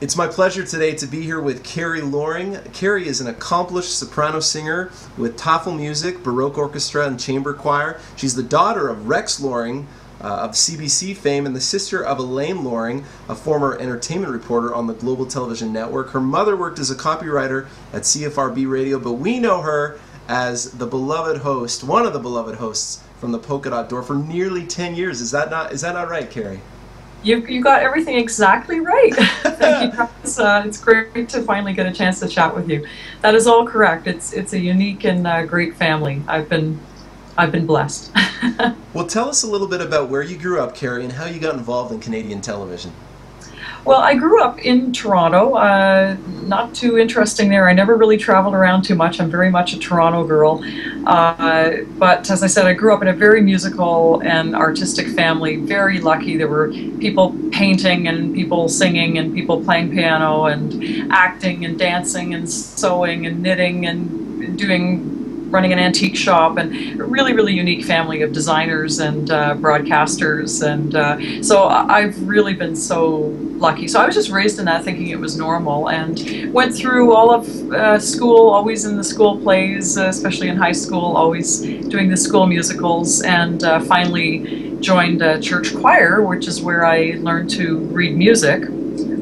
It's my pleasure today to be here with Carrie Loring. Carrie is an accomplished soprano singer with Tafel Music, Baroque Orchestra, and Chamber Choir. She's the daughter of Rex Loring of CBC fame and the sister of Elaine Loring, a former entertainment reporter on the Global Television Network. Her mother worked as a copywriter at CFRB Radio, but we know her as the beloved host, one of the beloved hosts from the Polka Dot Door for nearly 10 years. Is that not right, Carrie? You got everything exactly right. Thank you guys. It's great to finally get a chance to chat with you. That is all correct. It's a unique and great family. I've been blessed. Well, tell us a little bit about where you grew up, Carrie, and how you got involved in Canadian television. Well, I grew up in Toronto. Not too interesting there. I never really traveled around too much. I'm very much a Toronto girl. But as I said, I grew up in a very musical and artistic family. Very lucky. There were people painting and people singing and people playing piano and acting and dancing and sewing and knitting and running an antique shop, and a really, really unique family of designers and broadcasters, and so I've really been so lucky. So I was just raised in that, thinking it was normal, and went through all of school, always in the school plays, especially in high school, always doing the school musicals, and finally joined a church choir, which is where I learned to read music.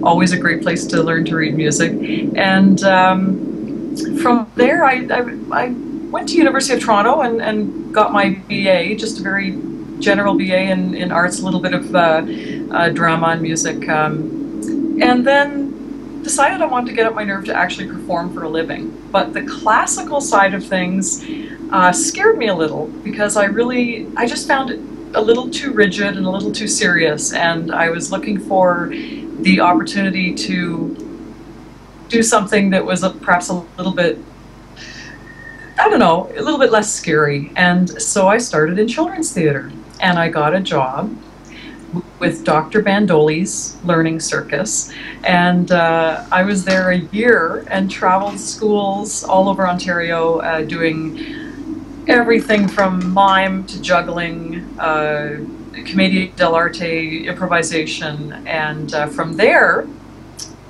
Always a great place to learn to read music. And from there I went to University of Toronto and got my BA, just a very general BA in arts, a little bit of drama and music, and then decided I wanted to get up my nerve to actually perform for a living. But the classical side of things scared me a little, because I just found it a little too rigid and a little too serious, and I was looking for the opportunity to do something that was perhaps a little bit, I don't know, a little bit less scary. And so I started in children's theater, and I got a job with Dr. Bandoli's Learning Circus, and I was there a year and traveled schools all over Ontario, doing everything from mime to juggling, commedia dell'arte, improvisation, and from there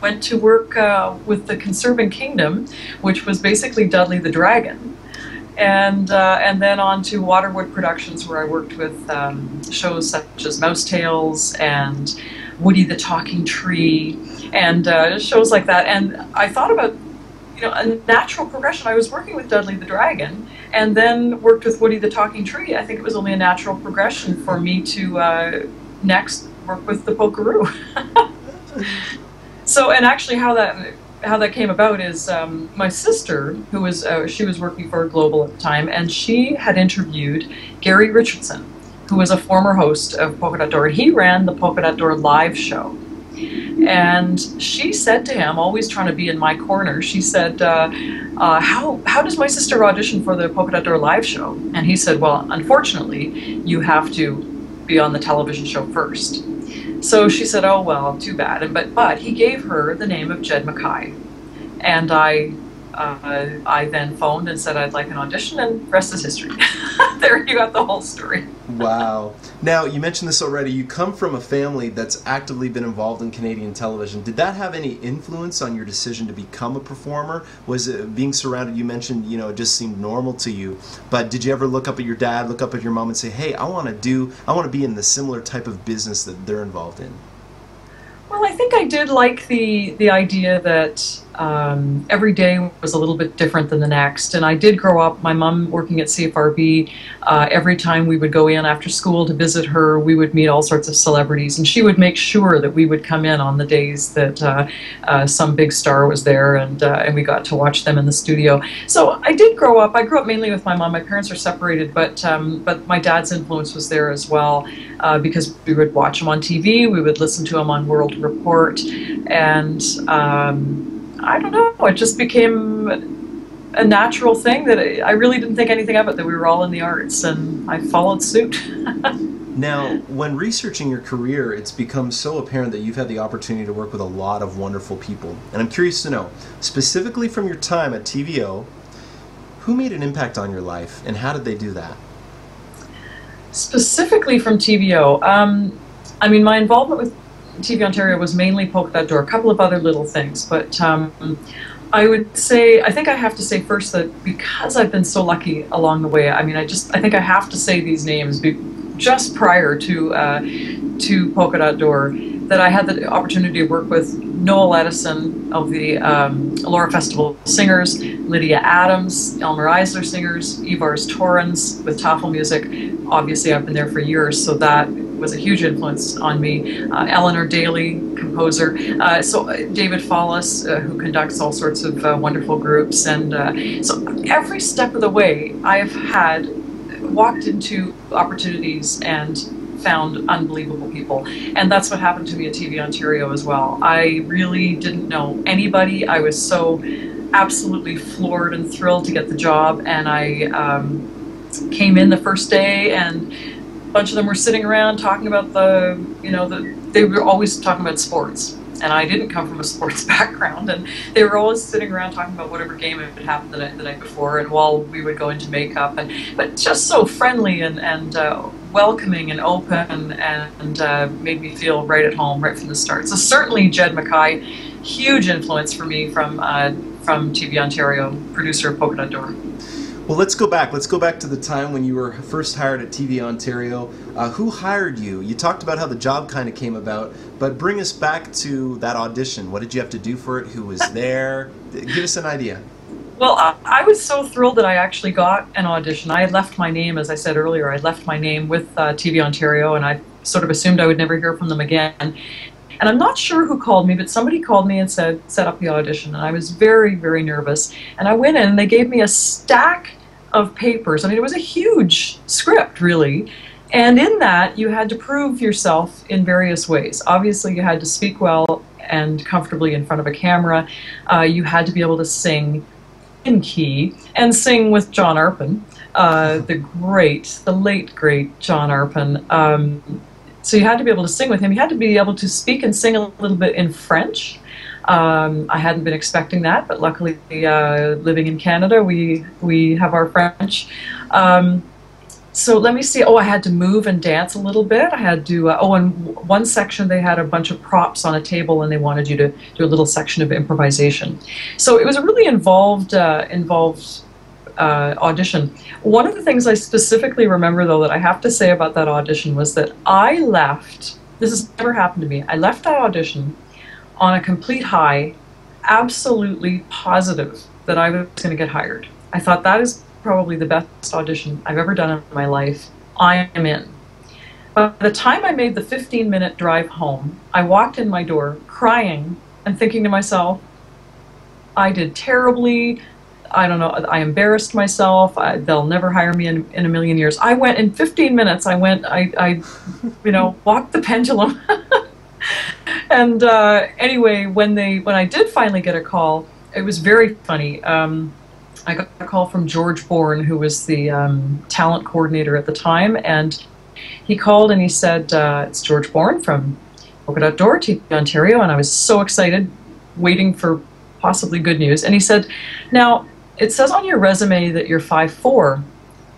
went to work with the Conserving Kingdom, which was basically Dudley the Dragon. And then on to Waterwood Productions, where I worked with shows such as Mouse Tales and Woody the Talking Tree, and shows like that. And I thought about, you know, a natural progression. I was working with Dudley the Dragon, and then worked with Woody the Talking Tree. I think it was only a natural progression for me to next work with the Polkaroo. So, and actually, how that came about is my sister, who was she was working for Global at the time, and she had interviewed Gary Richardson, who was a former host of Polka Dot Door. He ran the Polka Dot Door live show, and she said to him, always trying to be in my corner, she said, "How does my sister audition for the Polka Dot Door live show?" And he said, "Well, unfortunately, you have to be on the television show first." So she said, "Oh, well, too bad." And but he gave her the name of Jed Mackay, and I then phoned and said I'd like an audition, and rest is history. There you got the whole story. Wow. Now, you mentioned this already. You come from a family that's actively been involved in Canadian television. Did that have any influence on your decision to become a performer? Was it being surrounded? You mentioned, you know, it just seemed normal to you. But did you ever look up at your dad, look up at your mom, and say, "Hey, I want to be in the similar type of business that they're involved in"? Well, I think I did like the idea that every day was a little bit different than the next. And I did grow up, my mom working at CFRB, every time we would go in after school to visit her, we would meet all sorts of celebrities. And she would make sure that we would come in on the days that some big star was there, and we got to watch them in the studio. So I did grow up. I grew up mainly with my mom. My parents are separated, but my dad's influence was there as well, because we would watch him on TV, we would listen to him on World Report, and I don't know, it just became a natural thing that I really didn't think anything of it, that we were all in the arts, and I followed suit. Now, when researching your career, it's become so apparent that you've had the opportunity to work with a lot of wonderful people, and I'm curious to know, specifically from your time at TVO, who made an impact on your life, and how did they do that? Specifically from TVO, I mean, my involvement with TV Ontario was mainly Polka Dot Door, a couple of other little things, but I would say, I think I have to say first that because I've been so lucky along the way, I mean, I think I have to say these names just prior to Polka Dot Door, that I had the opportunity to work with Noel Edison of the Laura Festival Singers, Lydia Adams, Elmer Eisler Singers, Ivars Torrens with Tafel Music. Obviously, I've been there for years, so that was a huge influence on me. Eleanor Daly, composer. So David Fallis, who conducts all sorts of wonderful groups. And so every step of the way, I've had walked into opportunities and found unbelievable people. And that's what happened to me at TV Ontario as well. I really didn't know anybody. I was so absolutely floored and thrilled to get the job. And I came in the first day, and a bunch of them were sitting around talking about the, you know, they were always talking about sports. And I didn't come from a sports background, and they were always sitting around talking about whatever game had happened the night before, and while we would go into makeup, and but just so friendly and welcoming and open, and made me feel right at home right from the start. So certainly Jed Mackay, huge influence for me from TV Ontario, producer of Polka Dot Door. Well, let's go back. Let's go back to the time when you were first hired at TV Ontario. Who hired you? You talked about how the job kind of came about, but bring us back to that audition. What did you have to do for it? Who was there? Give us an idea. Well, I was so thrilled that I actually got an audition. I had left my name, as I said earlier, I left my name with TV Ontario, and I sort of assumed I would never hear from them again. And I'm not sure who called me, but somebody called me and said, set up the audition. And I was very, very nervous. And I went in, and they gave me a stack of papers. I mean, it was a huge script, really. And in that, you had to prove yourself in various ways. Obviously, you had to speak well and comfortably in front of a camera. You had to be able to sing in key and sing with John Arpin, the late, great John Arpin. So you had to be able to sing with him. You had to be able to speak and sing a little bit in French. I hadn't been expecting that, but luckily, living in Canada, we have our French. So let me see. Oh, I had to move and dance a little bit. I had to, in one section, they had a bunch of props on a table, and they wanted you to do a little section of improvisation. So it was a really involved, audition. One of the things I specifically remember, though, that I have to say about that audition was that I left, this has never happened to me, I left that audition on a complete high, absolutely positive that I was going to get hired. I thought, that is probably the best audition I've ever done in my life. I am in. But by the time I made the 15-minute drive home, I walked in my door crying and thinking to myself, I did terribly. I don't know, I embarrassed myself, they'll never hire me in a million years. I went, in 15 minutes, I you know, walked the pendulum. And anyway, when I did finally get a call, it was very funny. I got a call from George Bourne, who was the talent coordinator at the time, and he called and he said, it's George Bourne from Polka Dot Door, TV Ontario, and I was so excited, waiting for possibly good news. And he said, now, it says on your resume that you're 5'4".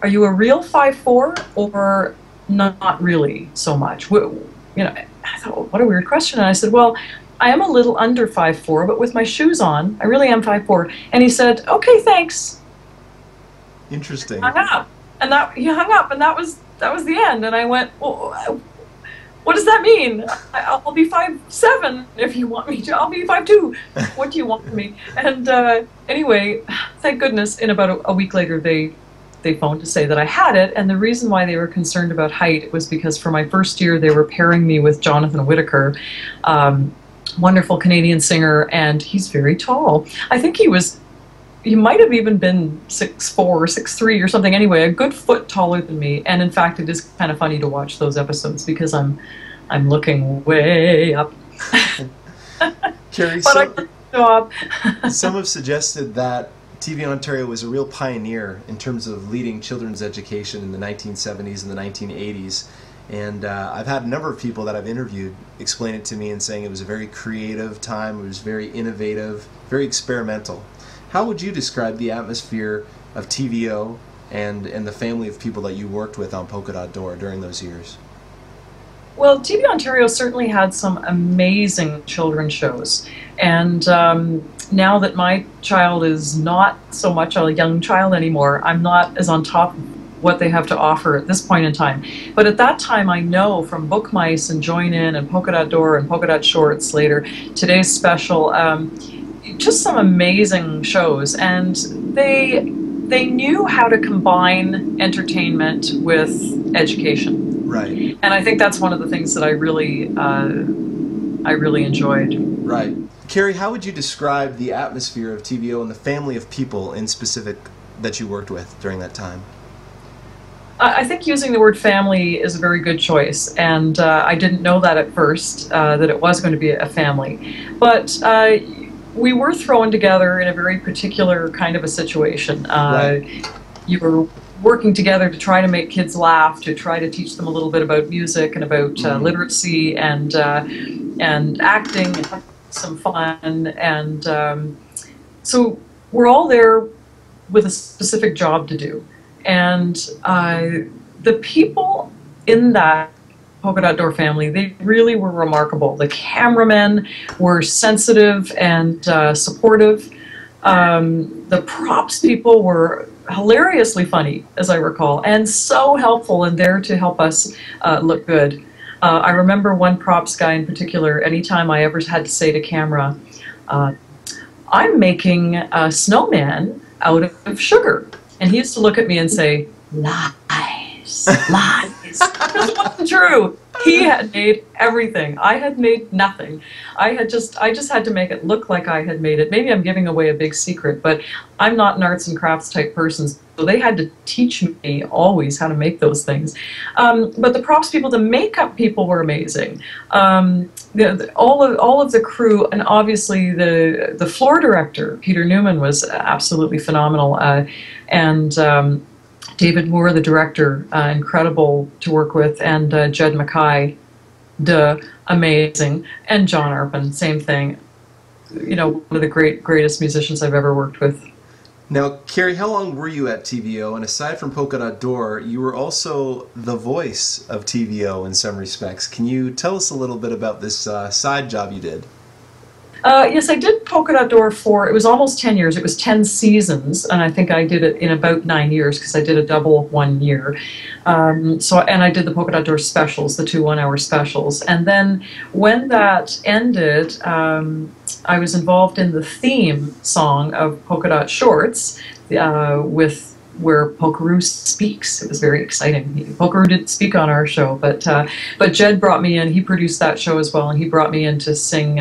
Are you a real 5'4", or not really so much? You know, I thought, what a weird question. And I said, well, I am a little under 5'4", but with my shoes on, I really am 5'4". And he said, okay, thanks. Interesting. He hung up, and that was the end. And I went, well, what does that mean? I'll be 5'7" if you want me to. I'll be 5'2". What do you want from me? And anyway, thank goodness, in about a week later, they phoned to say that I had it. And the reason why they were concerned about height was because for my first year, they were pairing me with Jonathan Whitaker, wonderful Canadian singer, and he's very tall. I think he might have even been 6'4", or 6'3", or something. Anyway, a good foot taller than me. And in fact, it is kind of funny to watch those episodes because I'm looking way up. Carrie, but I got the job. Some have suggested that TV Ontario was a real pioneer in terms of leading children's education in the 1970s and the 1980s. And I've had a number of people that I've interviewed explain it to me and saying it was a very creative time, it was very innovative, very experimental. How would you describe the atmosphere of TVO and the family of people that you worked with on Polka Dot Door during those years? Well, TV Ontario certainly had some amazing children's shows. And now that my child is not so much a young child anymore, I'm not as on top of what they have to offer at this point in time. But at that time, I know from Book Mice and Join In and Polka Dot Door and Polka Dot Shorts later, today's special, just some amazing shows. And they knew how to combine entertainment with education. Right, and I think that's one of the things that I really enjoyed. Right, Carrie, how would you describe the atmosphere of TVO and the family of people in specific that you worked with during that time? I think using the word family is a very good choice, and I didn't know that at first that it was going to be a family, but we were thrown together in a very particular kind of a situation. Right. You were working together to try to make kids laugh, to try to teach them a little bit about music and about literacy and acting and some fun. And so we're all there with a specific job to do. And the people in that Polka Dot Door family, they really were remarkable. The cameramen were sensitive and supportive. The props people were hilariously funny, as I recall, and so helpful and there to help us look good. I remember one props guy in particular, anytime I ever had to say to camera, I'm making a snowman out of sugar. And he used to look at me and say, lies, lies. Because it wasn't true. He had made everything. I had made nothing. I just had to make it look like I had made it. Maybe I'm giving away a big secret, but I'm not an arts and crafts type person, so they had to teach me always how to make those things. But the props people, the makeup people were amazing. All of the crew, and obviously the floor director, Peter Newman, was absolutely phenomenal, and David Moore, the director, incredible to work with, and Jed Mackay, amazing, and John Arpin, same thing. You know, one of the greatest musicians I've ever worked with. Now, Carrie, how long were you at TVO? And aside from Polka Dot Door, you were also the voice of TVO in some respects. Can you tell us a little bit about this side job you did? Yes, I did Polka Dot Door for, it was almost 10 years, it was 10 seasons, and I think I did it in about 9 years because I did a double 1 year. And I did the Polka Dot Door specials, the 2 one-hour specials. And then when that ended, I was involved in the theme song of Polka Dot Shorts where Polkaroo speaks. It was very exciting. Polkaroo didn't speak on our show, but Jed brought me in. He produced that show as well, and he brought me in to sing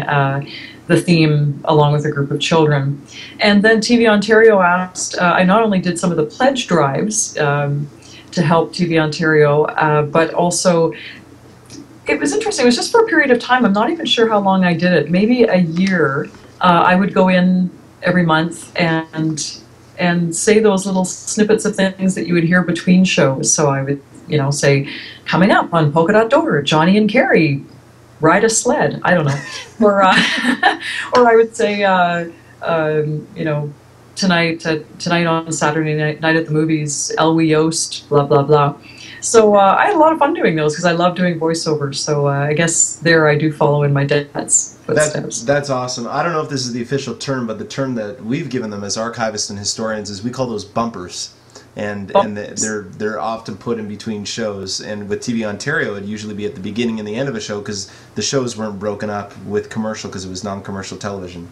the theme along with a group of children. And then TV Ontario asked, I not only did some of the pledge drives to help TV Ontario, but also it was interesting. It was just for a period of time. I'm not even sure how long I did it. Maybe a year. I would go in every month and say those little snippets of things that you would hear between shows. So I would, you know, say, coming up on Polka Dot Door, Johnny and Carrie ride a sled. I don't know. Or I would say, you know, tonight on Saturday night at the movies, Elwy Yost, blah, blah, blah. So I had a lot of fun doing those because I love doing voiceovers. So I guess there I do follow in my dad's. That's awesome. I don't know if this is the official term, but the term that we've given them as archivists and historians is we call those bumpers, and they're often put in between shows. And with TV Ontario, it'd usually be at the beginning and the end of a show because the shows weren't broken up with commercial because it was non-commercial television.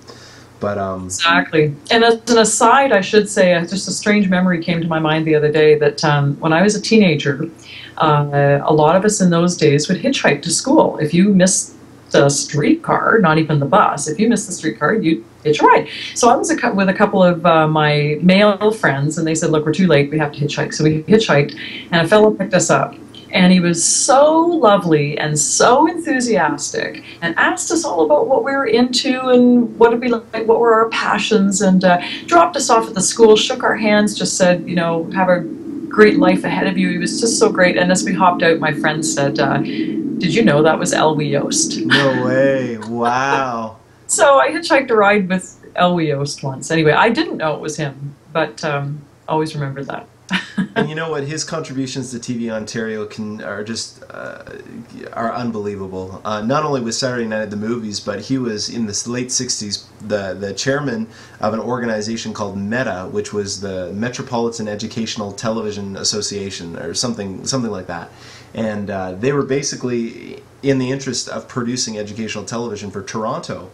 But exactly. And as an aside, I should say, just a strange memory came to my mind the other day that when I was a teenager, a lot of us in those days would hitchhike to school. If you missed the streetcar, not even the bus. If you missed the streetcar, you hitch a ride. So I was with a couple of my male friends, and they said, "Look, we're too late. We have to hitchhike." So we hitchhiked, and a fellow picked us up, and he was so lovely and so enthusiastic, and asked us all about what we were into and what it'd be like, what were our passions, and dropped us off at the school, shook our hands, just said, "You know, have a great life ahead of you." He was just so great. And as we hopped out, my friend said, "Did you know that was Elwy Yost?" No way! Wow. So I hitchhiked a ride with Elwy Yost once. Anyway, I didn't know it was him, but always remember that. And you know what? His contributions to TV Ontario are unbelievable. Not only with Saturday Night at the Movies, but he was in the late 60s the chairman of an organization called META, which was the Metropolitan Educational Television Association or something like that. And they were basically in the interest of producing educational television for Toronto.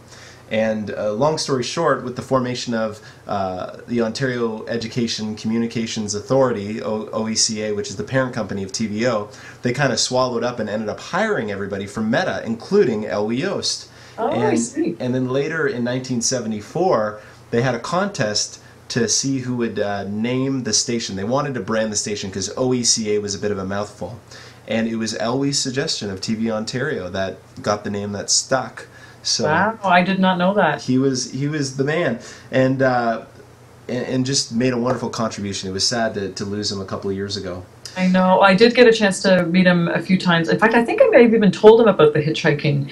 And long story short, with the formation of the Ontario Education Communications Authority, OECA, which is the parent company of TVO, they kind of swallowed up and ended up hiring everybody from META, including Elwy Yost. Oh, I see. And then later in 1974, they had a contest to see who would name the station. They wanted to brand the station because OECA was a bit of a mouthful. And it was Elwy's suggestion of TV Ontario that got the name that stuck. So, wow, I did not know that. He was the man, and just made a wonderful contribution. It was sad to lose him a couple of years ago. I know. I did get a chance to meet him a few times. In fact, I think I may have even told him about the hitchhiking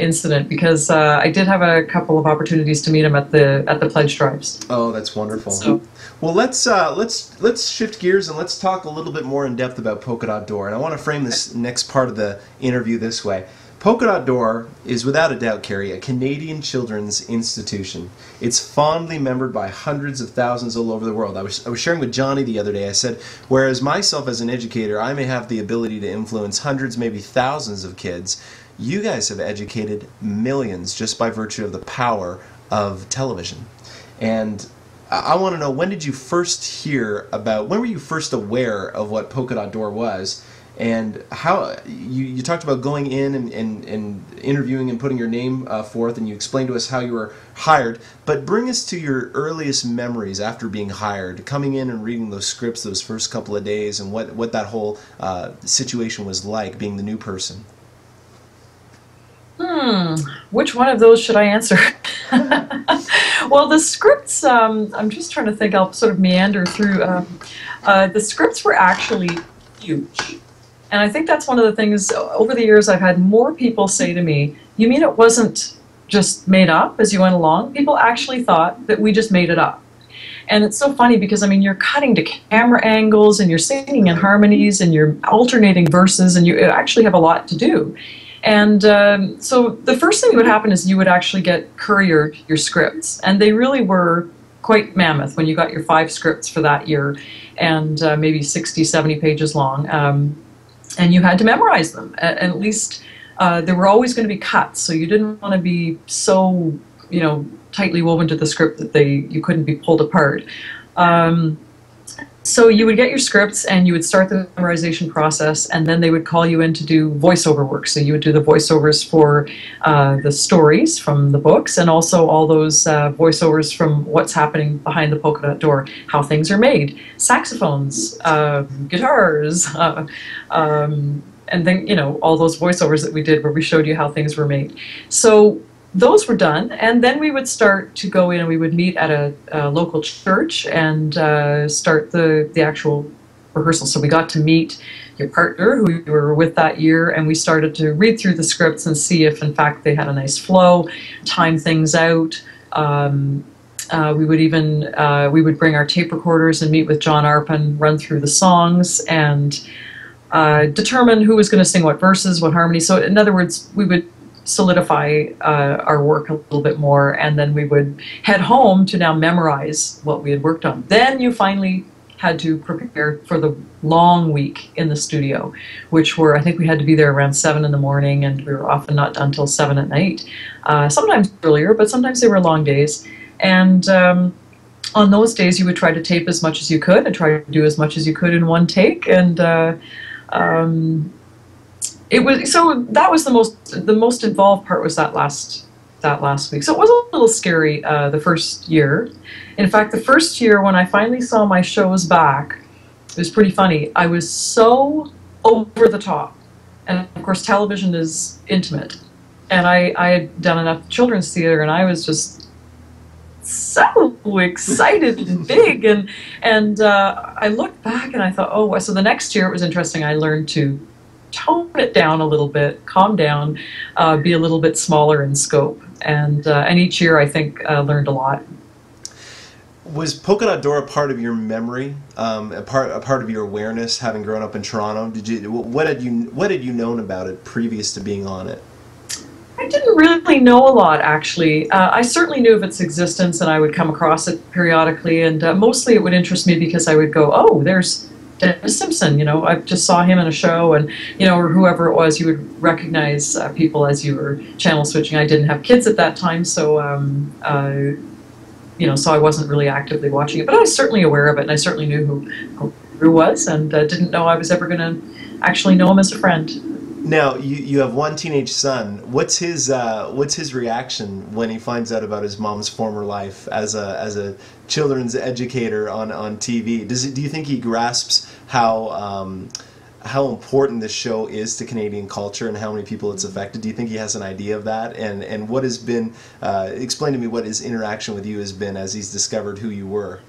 incident, because I did have a couple of opportunities to meet him at the pledge drives. Oh, that's wonderful. So, well, let's shift gears and let's talk a little bit more in depth about Polka Dot Door. And I want to frame this next part of the interview this way. Polka Dot Door is, without a doubt, Carrie, a Canadian children's institution. It's fondly remembered by hundreds of thousands all over the world. I was sharing with Johnny the other day, I said, whereas myself as an educator, I may have the ability to influence hundreds, maybe thousands of kids, you guys have educated millions just by virtue of the power of television. And I want to know, when were you first aware of what Polka Dot Door was? And how you talked about going in and interviewing and putting your name forth, and you explained to us how you were hired. But bring us to your earliest memories after being hired, coming in and reading those scripts those first couple of days, and what that whole situation was like, being the new person. Which one of those should I answer? Well, the scripts, I'm just trying to think. I'll sort of meander through. The scripts were actually huge. And I think that's one of the things, over the years, I've had more people say to me, you mean it wasn't just made up as you went along? People actually thought that we just made it up. And it's so funny because, I mean, you're cutting to camera angles and you're singing in harmonies and you're alternating verses and you actually have a lot to do. And so the first thing that would happen is you would actually get couriered your scripts. And they really were quite mammoth when you got your 5 scripts for that year and maybe 60, 70 pages long. And you had to memorize them. At least there were always going to be cuts, so you didn't want to be so, you know, tightly woven to the script that you couldn't be pulled apart. So you would get your scripts and you would start the memorization process, and then they would call you in to do voiceover work. So you would do the voiceovers for the stories from the books, and also all those voiceovers from what's happening behind the Polka Dot Door, how things are made, saxophones, guitars, and then, you know, all those voiceovers that we did where we showed you how things were made. So those were done, and then we would start to go in and we would meet at a local church and start the actual rehearsal. So we got to meet your partner who you were with that year, and we started to read through the scripts and see if, in fact, they had a nice flow, time things out. We would even bring our tape recorders and meet with John Arpin, run through the songs, and determine who was going to sing what verses, what harmony. So in other words, we would solidify our work a little bit more, and then we would head home to now memorize what we had worked on. Then you finally had to prepare for the long week in the studio, which were, I think we had to be there around 7 in the morning, and we were often not done till 7 at night. Sometimes earlier, but sometimes they were long days. And on those days you would try to tape as much as you could and try to do as much as you could in one take. And it was, so that was the most involved part, was that last week. So it was a little scary the first year. In fact, the first year when I finally saw my shows back, it was pretty funny. I was so over the top, and of course television is intimate. And I had done enough children's theater, and I was just so excited and big. And I looked back and I thought, oh, so the next year it was interesting. I learned to tone it down a little bit, calm down, be a little bit smaller in scope, and each year I think learned a lot. Was Polka Dot Door a part of your memory, a part of your awareness, having grown up in Toronto? What had you known about it previous to being on it? I didn't really know a lot, actually. I certainly knew of its existence, and I would come across it periodically, and mostly it would interest me because I would go, oh, there's Dennis Simpson, you know, I just saw him in a show, and, you know, or whoever it was, you would recognize people as you were channel switching. I didn't have kids at that time, so, you know, so I wasn't really actively watching it, but I was certainly aware of it, and I certainly knew who Drew was, and didn't know I was ever going to actually know him as a friend. Now, you have one teenage son. What's his reaction when he finds out about his mom's former life as a children's educator on TV? Do you think he grasps how important this show is to Canadian culture and how many people it's affected? Do you think he has an idea of that? And what has been explain to me what his interaction with you has been as he's discovered who you were.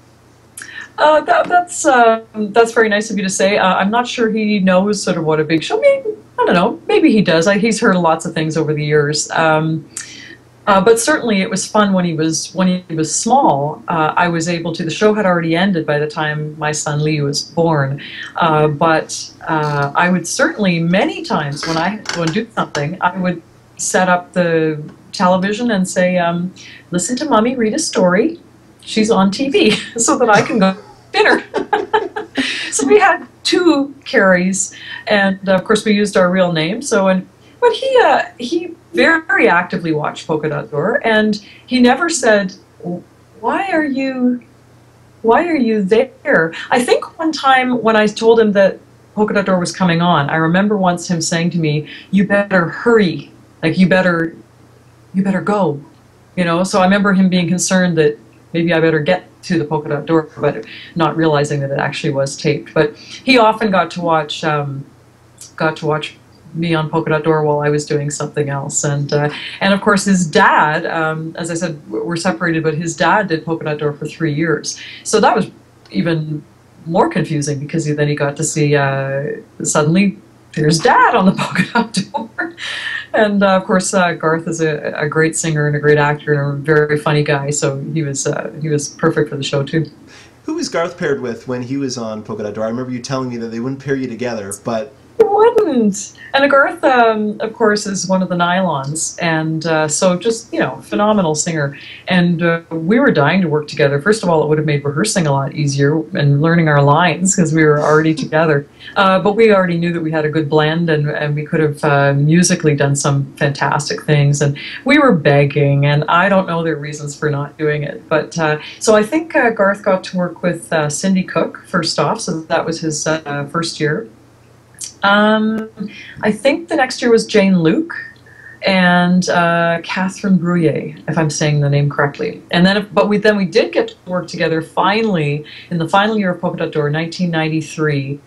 That's very nice of you to say. I'm not sure he knows sort of what a big show. Maybe, I don't know. Maybe he does. He's heard lots of things over the years. But certainly, it was fun when he was small. I was able to. The show had already ended by the time my son Lee was born. But I would certainly many times when I would do something, I would set up the television and say, "Listen to Mommy read a story. She's on TV," so that I can go to dinner. So we had two Carries, and of course we used our real name. So, and but he very actively watched Polka Dot Door, and he never said, "Why are you there?" I think one time when I told him that Polka Dot Door was coming on, I remember once him saying to me, "You better hurry! Like you better go," you know. So I remember him being concerned that maybe I better get to the Polka Dot Door, but not realizing that it actually was taped. But he often got to watch me on Polka Dot Door while I was doing something else. And of course his dad, as I said, we're separated, but his dad did Polka Dot Door for 3 years. So that was even more confusing because then he got to see suddenly there's Dad on the Polka Dot Door. And of course, Garth is a great singer and a great actor and a very funny guy, so he was perfect for the show too. Who was Garth paired with when he was on Polka Dot Door? I remember you telling me that they wouldn't pair you together, but they wouldn't. And Garth, of course, is one of the Nylons, and so just, you know, phenomenal singer. And we were dying to work together. First of all, it would have made rehearsing a lot easier and learning our lines because we were already together. But we already knew that we had a good blend, and we could have musically done some fantastic things. And we were begging, and I don't know their reasons for not doing it. But so I think Garth got to work with Cindy Cook first off, so that was his first year. I think the next year was Jane Luke and Catherine Brouillet, if I'm saying the name correctly. And then, but we did get to work together finally in the final year of Polka Dot Door, 1993.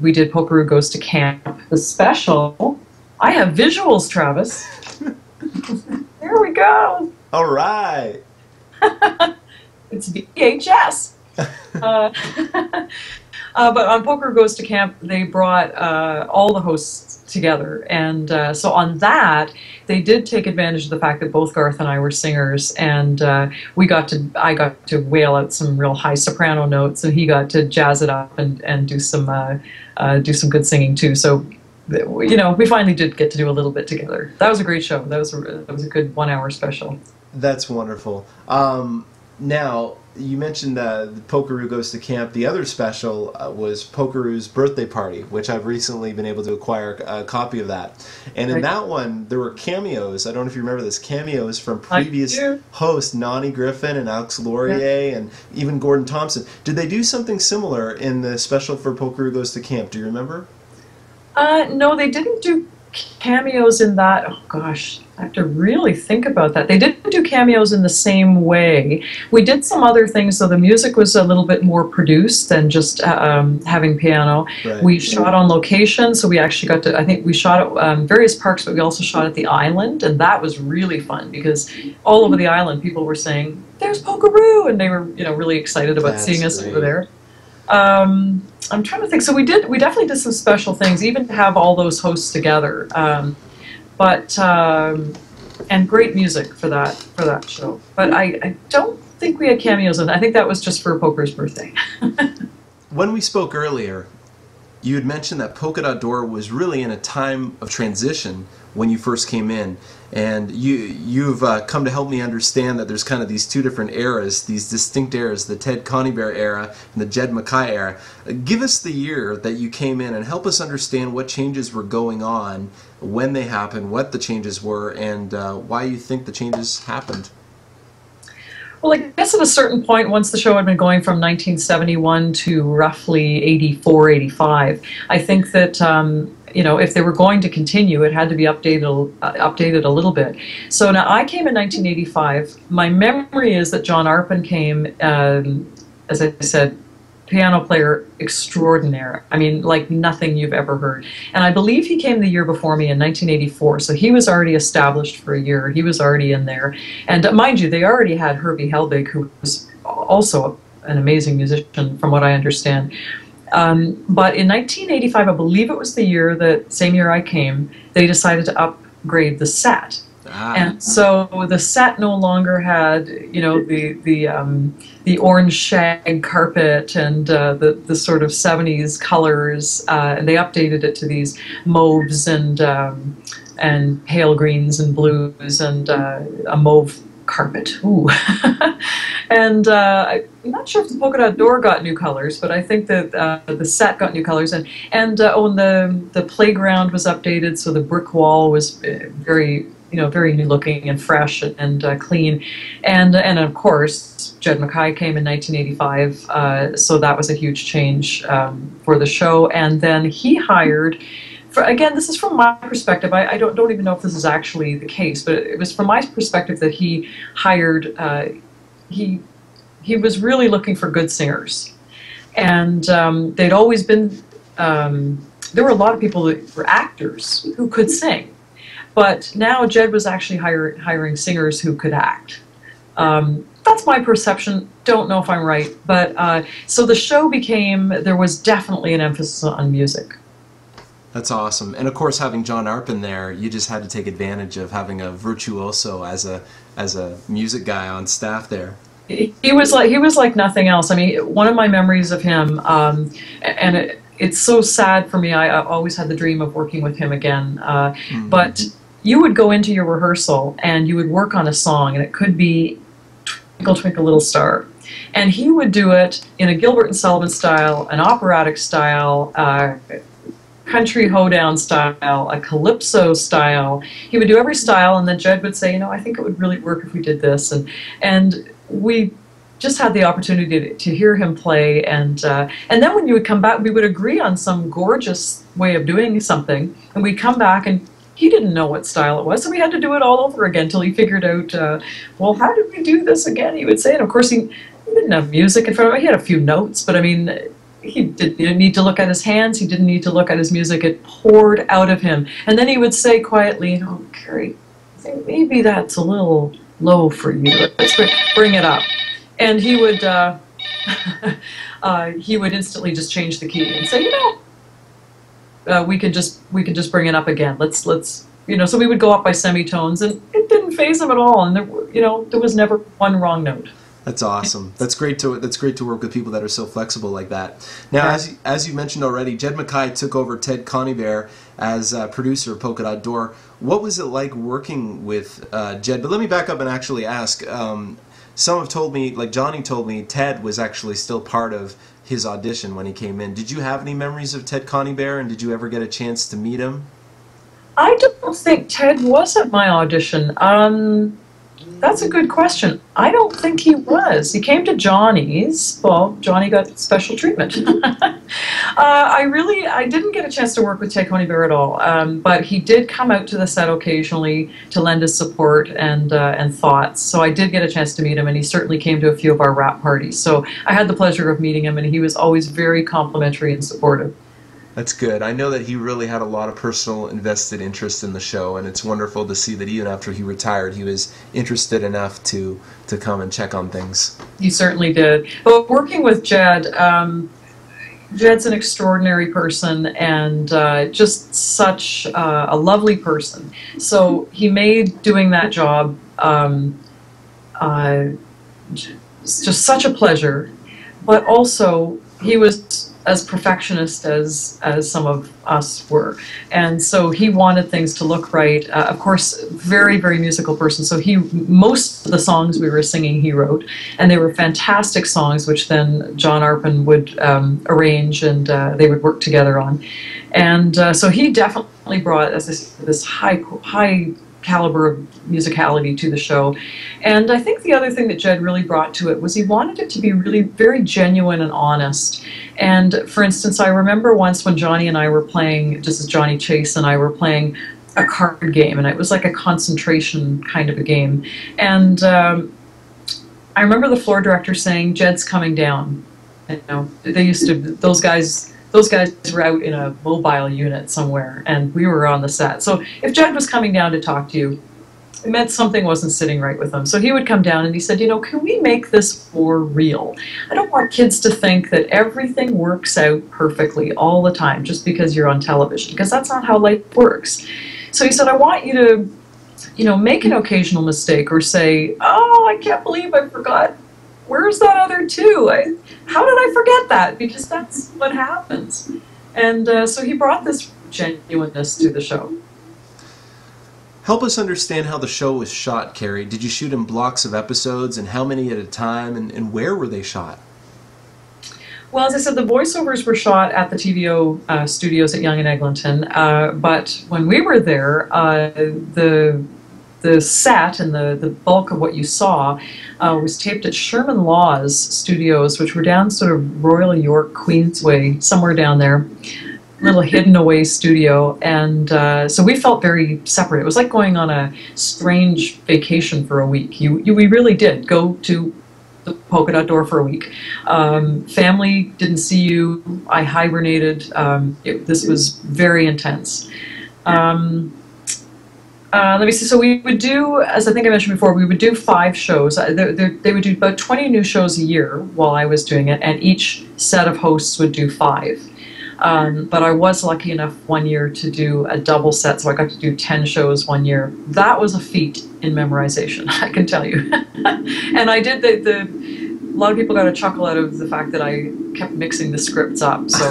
We did Polkaroo Goes to Camp, the special. I have visuals, Travis. There we go. All right. It's VHS. But on Polkaroo Goes to Camp, they brought all the hosts together, and so on that, they did take advantage of the fact that both Garth and I were singers, and I got to wail out some real high soprano notes, and he got to jazz it up and do some good singing too. So, you know, we finally did get to do a little bit together. That was a great show. That was a good 1 hour special. That's wonderful. Now, you mentioned the Polkaroo Goes to Camp. The other special was Polkaroo's Birthday Party, which I've recently been able to acquire a copy of that. And in that one, there were cameos. I don't know if you remember this, cameos from previous hosts, Nonnie Griffin and Alex Laurier, and even Gordon Thompson. Did they do something similar in the special for Polkaroo Goes to Camp? Do you remember? No, they didn't do cameos in that. Oh gosh, I have to really think about that. They didn't do cameos in the same way. We did some other things, so the music was a little bit more produced than just having piano. Right. We shot on location, so we actually got to, I think we shot at various parks, but we also shot at the island, and that was really fun because all over the island people were saying, "There's Polkaroo," and they were, you know, really excited about seeing us over there. I'm trying to think. So we definitely did some special things, even to have all those hosts together. And great music for that show. But I don't think we had cameos in that. I think that was just for Poker's birthday. When we spoke earlier, you had mentioned that Polka Dot Door was really in a time of transition when you first came in, and you've come to help me understand that there's kind of these two different eras, these distinct eras, the Ted Conibear era and the Jed Mackay era. Give us the year that you came in and help us understand what changes were going on, when they happened, what the changes were, and why you think the changes happened. Well, I guess at a certain point, once the show had been going from 1971 to roughly 84, 85, I think that you know, if they were going to continue, it had to be updated a little bit. So now I came in 1985. My memory is that John Arpin came, as I said, piano player extraordinaire. I mean, like nothing you've ever heard. And I believe he came the year before me in 1984, so he was already established for a year. He was already in there. And mind you, they already had Herbie Helbig, who was also an amazing musician, from what I understand. But in 1985, I believe it was the year, that same year I came, they decided to upgrade the set. Ah. And so the set no longer had, you know, the orange shag carpet and the sort of 70s colors, and they updated it to these mauves and pale greens and blues and a mauve carpet. Ooh. And I'm not sure if the Polka Dot Door got new colors, but I think that the set got new colors, and the playground was updated, so the brick wall was very, you know, very new looking and fresh and clean, and of course Jed Mackay came in 1985, so that was a huge change for the show. And then he hired, again, this is from my perspective. I don't even know if this is actually the case, but it was from my perspective that he hired. He was really looking for good singers, and they'd always been. There were a lot of people that were actors who could sing, but now Jed was actually hiring singers who could act. That's my perception. Don't know if I'm right, but so the show became. There was definitely an emphasis on music. That's awesome. And of course, having John Arpin there, you just had to take advantage of having a virtuoso as a music guy on staff there. He was like nothing else. I mean, one of my memories of him, and it's so sad for me. I always had the dream of working with him again. Mm-hmm. But you would go into your rehearsal and you would work on a song, and it could be Twinkle Twinkle Little Star. And he would do it in a Gilbert and Sullivan style, an operatic style, country hoedown style, a calypso style. He would do every style, and then Jed would say, you know, I think it would really work if we did this. And we just had the opportunity to hear him play. And then when you would come back, we would agree on some gorgeous way of doing something, and we'd come back, and he didn't know what style it was, so we had to do it all over again until he figured out, well, how did we do this again, he would say. And of course, he didn't have music in front of him. He had a few notes, but I mean, he didn't need to look at his hands. He didn't need to look at his music. It poured out of him. And then he would say quietly, you know, Carrie, I think maybe that's a little low for you. Let's bring it up. And he would he would instantly just change the key and say, you know, we could just bring it up again. Let's you know. So we would go up by semitones, and it didn't faze him at all. And there, you know, there was never one wrong note. That's awesome. That's great to work with people that are so flexible like that. Now, as you mentioned already, Jed Mackay took over Ted Conibear as producer of Polka Dot Door. What was it like working with Jed? But let me back up and actually ask. Some have told me, like Johnny told me, Ted was actually still part of his audition when he came in. Did you have any memories of Ted Conibear, and did you ever get a chance to meet him? I don't think Ted was at my audition. That's a good question. I don't think he was. He came to Johnny's. Well, Johnny got special treatment. I didn't get a chance to work with Ted Conibear at all, but he did come out to the set occasionally to lend his support and thoughts. So I did get a chance to meet him, and he certainly came to a few of our rap parties. So I had the pleasure of meeting him, and he was always very complimentary and supportive. That's good. I know that he really had a lot of personal invested interest in the show, and it's wonderful to see that even after he retired, he was interested enough to come and check on things. He certainly did. But working with Jed, Jed's an extraordinary person, and just such a lovely person. So he made doing that job just such a pleasure, but also he was as perfectionist as some of us were, and so he wanted things to look right. Of course, very, very musical person, so he, most of the songs we were singing he wrote, and they were fantastic songs which then John Arpin would arrange, and they would work together on. And so he definitely brought this high caliber of musicality to the show. And I think the other thing that Jed really brought to it was he wanted it to be really very genuine and honest. And for instance, I remember once when Johnny and I were playing, just as Johnny Chase and I were playing a card game, and it was like a concentration kind of a game. And I remember the floor director saying, "Jed's coming down." You know, they used to, those guys were out in a mobile unit somewhere, and we were on the set. So if Jed was coming down to talk to you, it meant something wasn't sitting right with him. So he would come down and he said, you know, can we make this more real? I don't want kids to think that everything works out perfectly all the time just because you're on television, because that's not how life works. So he said, I want you to, you know, make an occasional mistake or say, oh, I can't believe I forgot. Where's that other two? How did I forget that? Because that's what happens. And so he brought this genuineness to the show. Help us understand how the show was shot, Carrie. Did you shoot in blocks of episodes, and how many at a time, and where were they shot? Well, as I said, the voiceovers were shot at the TVO studios at Yonge and Eglinton, but when we were there, the set and the bulk of what you saw was taped at Sherman Law's studios, which were down sort of Royal York, Queensway, somewhere down there, little hidden away studio. And so we felt very separate. It was like going on a strange vacation for a week. We really did go to the Polka Dot Door for a week. Family didn't see you. I hibernated. This was very intense. Let me see, so we would do, as I think I mentioned before, we would do 5 shows. They would do about 20 new shows a year while I was doing it, and each set of hosts would do 5. But I was lucky enough one year to do a double set, so I got to do 10 shows one year. That was a feat in memorization, I can tell you. And I did a lot of people got a chuckle out of the fact that I kept mixing the scripts up. So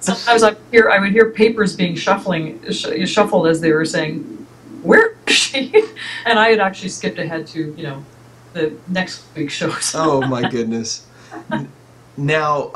sometimes I would hear papers being shuffled as they were saying, where is she? And I had actually skipped ahead to, you know, the next week's shows. Oh my goodness. Now,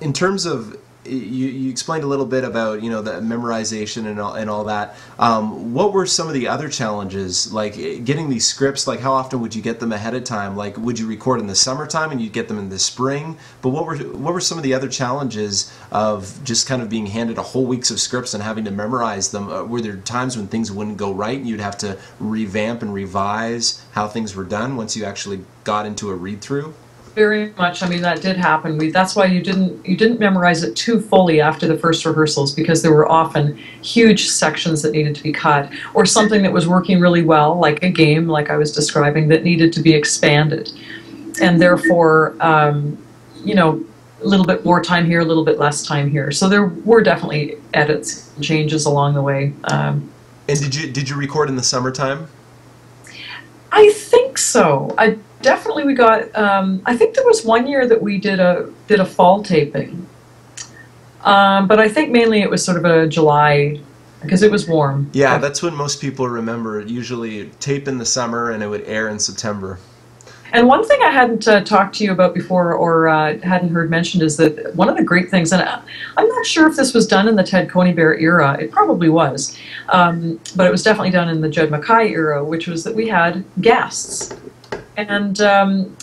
in terms of, you explained a little bit about, you know, the memorization and all that. What were some of the other challenges, like getting these scripts? Like, how often would you get them ahead of time? Like, would you record in the summertime and you'd get them in the spring? But what were some of the other challenges of just kind of being handed a whole weeks of scripts and having to memorize them? Were there times when things wouldn't go right and you'd have to revamp and revise how things were done once you actually got into a read-through? Very much. I mean, that did happen. That's why you didn't memorize it too fully after the first rehearsals, because there were often huge sections that needed to be cut, or something that was working really well, like a game, like I was describing, that needed to be expanded, and therefore, you know, a little bit more time here, a little bit less time here. So there were definitely edits and changes along the way. And did you record in the summertime? I think so. Definitely, we got. I think there was one year that we did a fall taping, but I think mainly it was sort of a July, because it was warm. Yeah, that's when most people remember. Usually, tape in the summer, and it would air in September. And one thing I hadn't talked to you about before, or hadn't heard mentioned, is that one of the great things, and I'm not sure if this was done in the Ted Conibear era, it probably was, but it was definitely done in the Jed Mackay era, which was that we had guests. And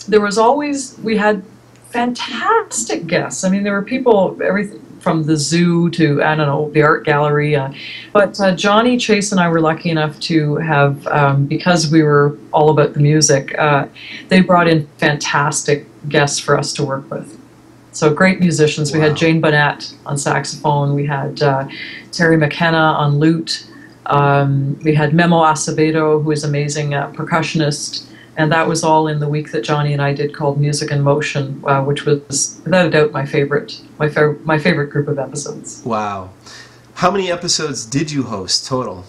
there was always, we had fantastic guests. I mean, there were people, everything from the zoo to, I don't know, the art gallery. But Johnny Chase and I were lucky enough to have, because we were all about the music, they brought in fantastic guests for us to work with. So great musicians. Wow. We had Jane Bonnet on saxophone. We had Terry McKenna on lute. We had Memo Acevedo, who is amazing percussionist. And that was all in the week that Johnny and I did, called Music in Motion, which was, without a doubt, my favorite group of episodes. Wow. How many episodes did you host total?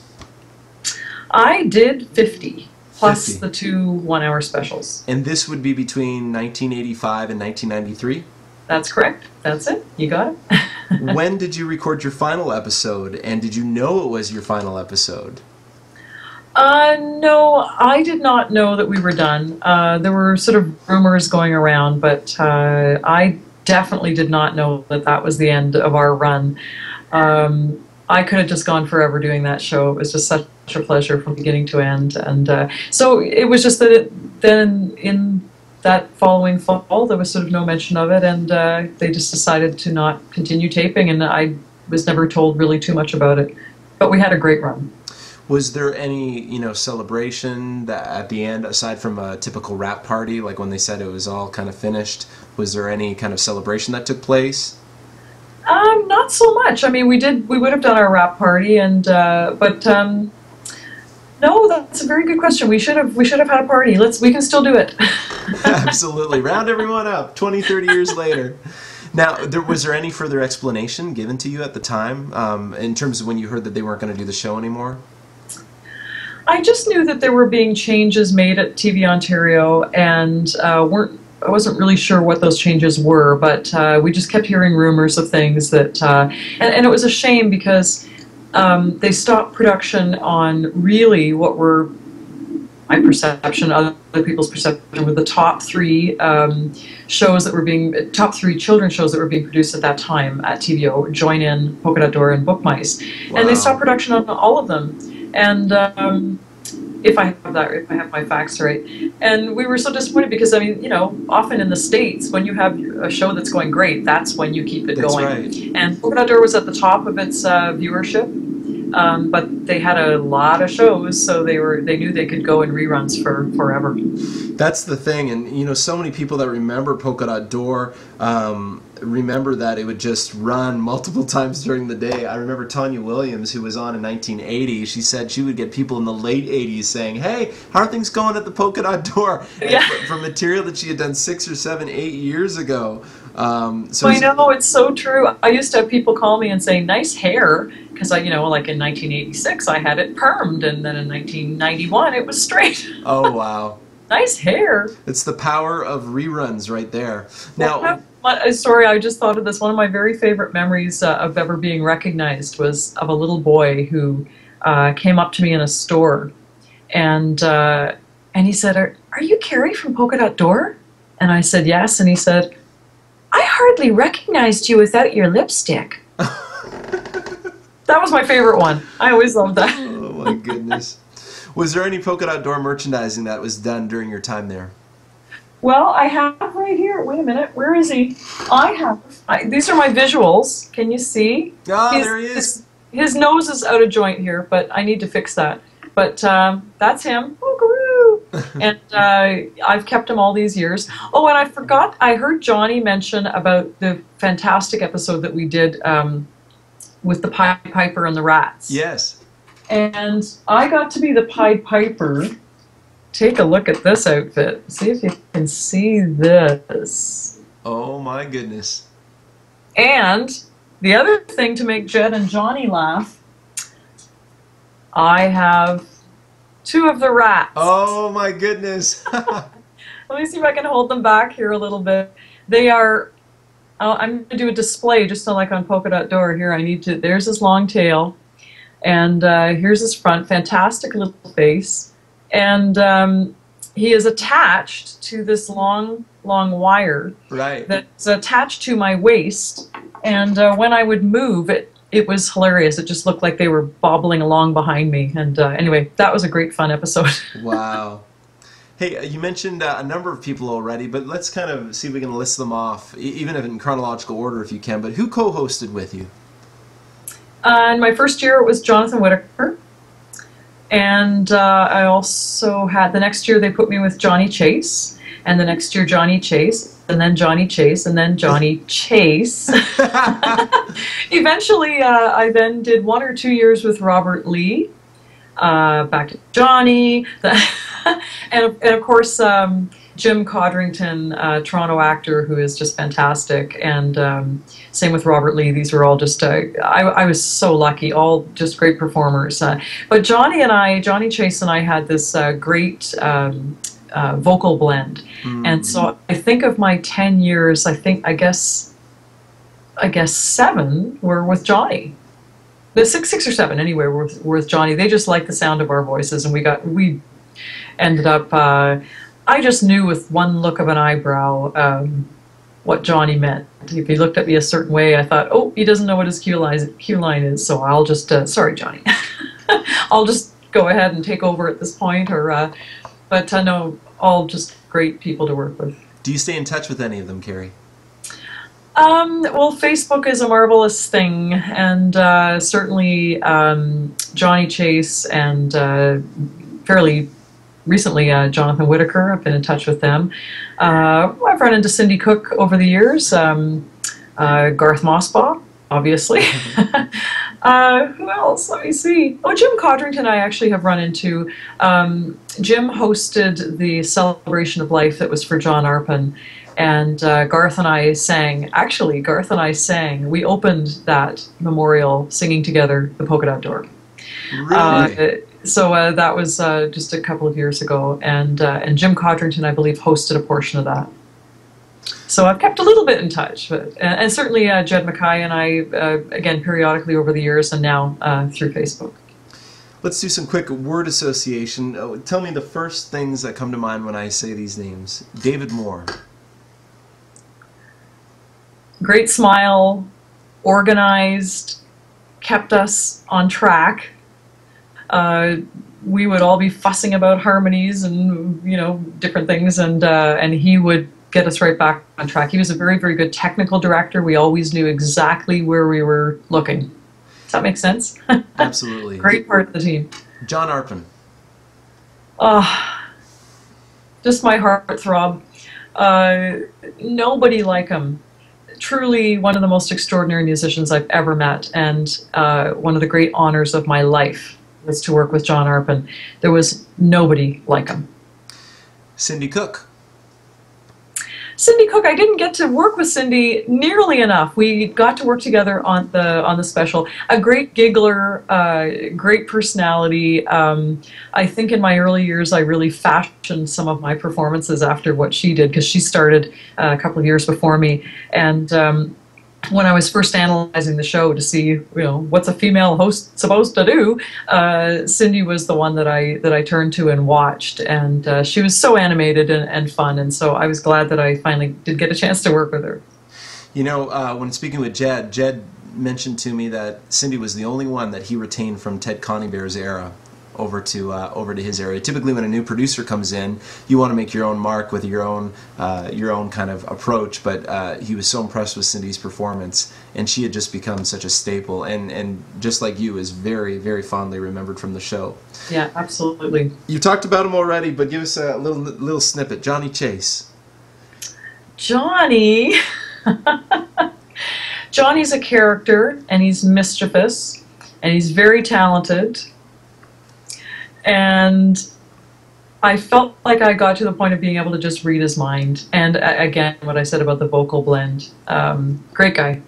I did 50. plus the 2 one-hour specials. And this would be between 1985 and 1993? That's correct. That's it. You got it. When did you record your final episode, and did you know it was your final episode? No, I did not know that we were done. There were sort of rumors going around, but I definitely did not know that that was the end of our run. I could have just gone forever doing that show. It was just such a pleasure from beginning to end. And so it was just that then in that following fall, there was sort of no mention of it, and they just decided to not continue taping, and I was never told really too much about it. But we had a great run. Was there any, you know, celebration that at the end, aside from a typical wrap party, like when they said it was all kind of finished? Was there any kind of celebration that took place? Not so much. I mean, we would have done our wrap party, and no, that's a very good question. We should have had a party. We can still do it. Absolutely, round everyone up. 20, 30 years later. Now, was there any further explanation given to you at the time in terms of when you heard that they weren't going to do the show anymore? I just knew that there were being changes made at TV Ontario, and I wasn't really sure what those changes were, but we just kept hearing rumors of things that, and it was a shame because they stopped production on really what were, my perception, other people's perception, were the top three shows that were being, top three children's shows that were being produced at that time at TVO, Join In, Polka Dot Door, and Book Mice. Wow. And they stopped production on all of them. And if I have my facts right. And we were so disappointed because, I mean, you know, often in the States, when you have a show that's going great, that's when you keep it going. Right. And Polka Dot Door was at the top of its viewership, but they had a lot of shows, so they knew they could go in reruns for forever. That's the thing, and you know, so many people that remember Polka Dot Door remember that it would just run multiple times during the day. I remember Tanya Williams, who was on in 1980, she said she would get people in the late 80s saying, hey, how are things going at the Polka Dot Door? Yeah. From material that she had done 6 or 7, 8 years ago. So I know, it's so true. I used to have people call me and say, nice hair, because, you know, like in 1986 I had it permed, and then in 1991 it was straight. Oh, wow. Nice hair. It's the power of reruns right there. Now, sorry, I just thought of this. One of my very favorite memories of ever being recognized was of a little boy who came up to me in a store, and he said, are you Carrie from Polka Dot Door? And I said, yes. And he said, I hardly recognized you without your lipstick. That was my favorite one. I always loved that. Oh, my goodness. Was there any Polka Dot Door merchandising that was done during your time there? Well, I have right here. Wait a minute. Where is he? These are my visuals. Can you see? Ah, there he is. His nose is out of joint here, but I need to fix that. But that's him. Polkaroo! And I've kept him all these years. Oh, and I forgot. I heard Johnny mention about the fantastic episode that we did with the Pied Piper and the Rats. Yes. And I got to be the Pied Piper. Take a look at this outfit. See if you can see this. Oh, my goodness. And the other thing to make Jed and Johnny laugh, I have 2 of the rats. Oh, my goodness. Let me see if I can hold them back here a little bit. They are, I'm going to do a display just like on Polka Dot Door here. There's his long tail. And here's his front, fantastic little face. And he is attached to this long, long wire that's attached to my waist. And when I would move, it was hilarious. It just looked like they were bobbling along behind me. And anyway, that was a great fun episode. Wow. Hey, you mentioned a number of people already, but let's kind of see if we can list them off, even if in chronological order if you can. But who co-hosted with you? In my first year, it was Jonathan Whitaker, and I also had, the next year they put me with Johnny Chase, and the next year Johnny Chase, and then Johnny Chase, and then Johnny Chase. Eventually, I then did 1 or 2 years with Robert Lee, back to Johnny, and of course, Jim Codrington, Toronto actor who is just fantastic, and same with Robert Lee. These were all just, I was so lucky, all just great performers. But Johnny Chase and I had this great vocal blend. Mm-hmm. And so I think of my 10 years, I guess 7 were with Johnny. The six or seven anyway were with Johnny. They just liked the sound of our voices, and we ended up, I just knew with one look of an eyebrow what Johnny meant. If he looked at me a certain way, I thought, oh, he doesn't know what his cue line is, so I'll just, sorry, Johnny, I'll just go ahead and take over at this point. Or, but I know all just great people to work with. Do you stay in touch with any of them, Carrie? Well, Facebook is a marvelous thing, and certainly Johnny Chase and fairly recently Jonathan Whitaker, I've been in touch with them. I've run into Cindy Cook over the years, Garth Mosbaugh, obviously. Who else? Let me see. Oh, Jim Codrington I actually have run into. Jim hosted the Celebration of Life that was for John Arpin. And Garth and I sang, actually, we opened that memorial singing together, the Polka Dot Door. Really? So that was just a couple of years ago. And Jim Codrington, I believe, hosted a portion of that. So I've kept a little bit in touch. But, and certainly Jed Mackay and I, again, periodically over the years, and now through Facebook. Let's do some quick word association. Oh, tell me the first things that come to mind when I say these names. David Moore. Great smile, organized, kept us on track. We would all be fussing about harmonies and, you know, different things, and he would get us right back on track. He was a very, very good technical director. We always knew exactly where we were looking. Does that make sense? Absolutely. Great part of the team. John Arpin. Just my heartthrob. Nobody like him. Truly one of the most extraordinary musicians I've ever met, and one of the great honors of my life was to work with John Arpin. There was nobody like him. Cindy Cook. Cindy Cook, I didn't get to work with Cindy nearly enough. We got to work together on the special. A great giggler, great personality. I think in my early years I really fashioned some of my performances after what she did, because she started a couple of years before me. And when I was first analyzing the show to see, you know, what's a female host supposed to do, Cindy was the one that I turned to and watched, and she was so animated and fun, and so I was glad that I finally did get a chance to work with her. You know, when speaking with Jed, Jed mentioned to me that Cindy was the only one that he retained from Ted Conibear's era over to his area. Typically, when a new producer comes in, you want to make your own mark with your own kind of approach. But he was so impressed with Cindy's performance, and she had just become such a staple. And just like you, is very, very fondly remembered from the show. Yeah, absolutely. You talked about him already, but give us a little snippet. Johnny Chase. Johnny. Johnny's a character, and he's mischievous, and he's very talented. And I felt like I got to the point of being able to just read his mind. And again, what I said about the vocal blend. Great guy.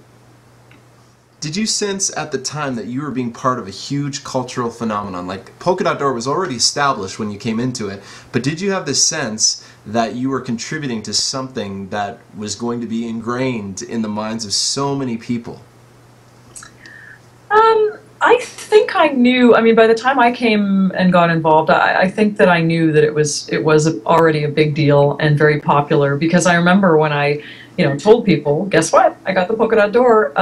Did you sense at the time that you were being part of a huge cultural phenomenon? Like, Polka Dot Door was already established when you came into it, but did you have this sense that you were contributing to something that was going to be ingrained in the minds of so many people? I think I knew. I mean, by the time I came and got involved, I think that I knew that it was already a big deal and very popular, because I remember when I, you know, told people, guess what, I got the Polka Dot Door.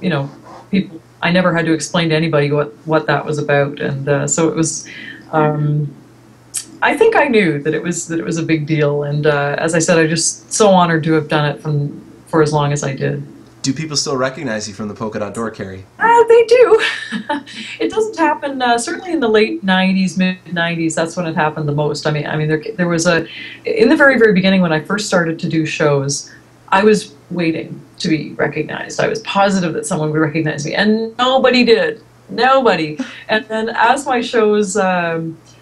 You know, people, I never had to explain to anybody what that was about, and so it was. I think I knew that it was a big deal, and as I said, I just so honored to have done it for as long as I did. Do people still recognize you from the Polka Dot Door, Carrie? They do. It doesn't happen, certainly in the late 90s, mid 90s, that's when it happened the most. I mean there was in the very, very beginning when I first started to do shows, I was waiting to be recognized. I was positive that someone would recognize me, and nobody did. Nobody. And then as my shows